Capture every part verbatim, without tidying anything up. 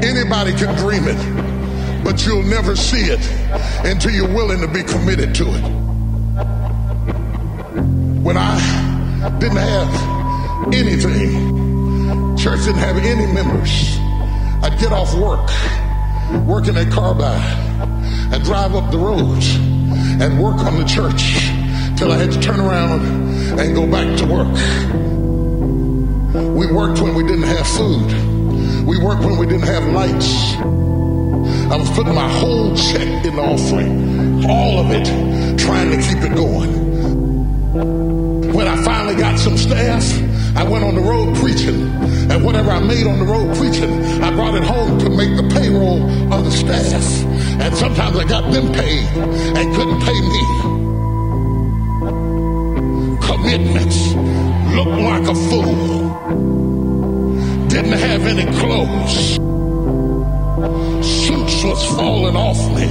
Anybody can dream it, but you'll never see it until you're willing to be committed to it. When I didn't have anything, church didn't have any members, I'd get off work, working at Carbide, I'd drive up the roads and work on the church till I had to turn around and go back to work. We worked when we didn't have food. We worked when we didn't have lights. I was putting my whole check in the offering, all of it, trying to keep it going. When I finally got some staff, I went on the road preaching, and whatever I made on the road preaching, I brought it home to make the payroll of the staff. And sometimes I got them paid and couldn't pay me. Commitments. Looked like a fool. Didn't have any clothes. Suits was falling off me.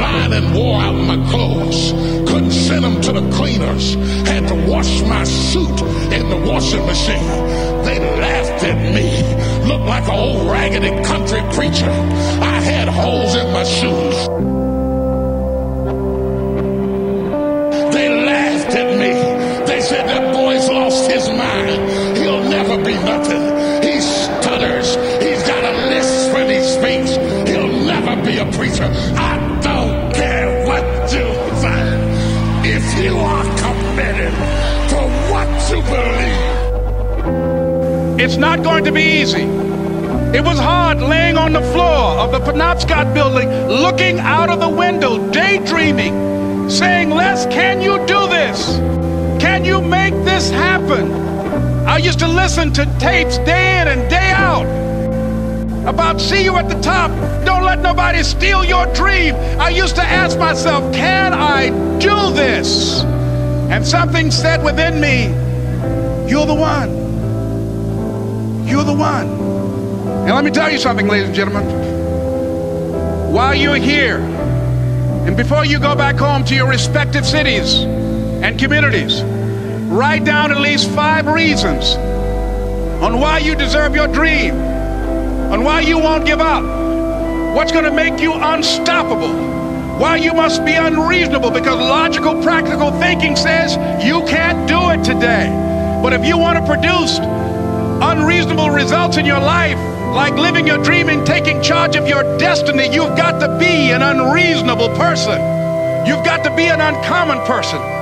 Lied and wore out my clothes. Couldn't send them to the cleaners. Had to wash my suit in the washing machine. They laughed at me. Looked like an old raggedy country preacher. I had holes in my shoes. They laughed at me. They said that boy's lost his mind. He'll never be nothing. He stutters. He's got a lisp when he speaks. He'll never be a preacher. I You are committed to what you believe. It's not going to be easy. It was hard laying on the floor of the Penobscot building, looking out of the window, daydreaming, saying, Les, can you do this? Can you make this happen? I used to listen to tapes day in and day out about see you at the top, don't let nobody steal your dream. I used to ask myself, can I do this? And something said within me, you're the one, you're the one. And let me tell you something, ladies and gentlemen, while you're here, and before you go back home to your respective cities and communities, write down at least five reasons on why you deserve your dream, on why you won't give up, what's going to make you unstoppable, why you must be unreasonable, because logical, practical thinking says you can't do it today. But if you want to produce unreasonable results in your life, like living your dream and taking charge of your destiny, you've got to be an unreasonable person. You've got to be an uncommon person.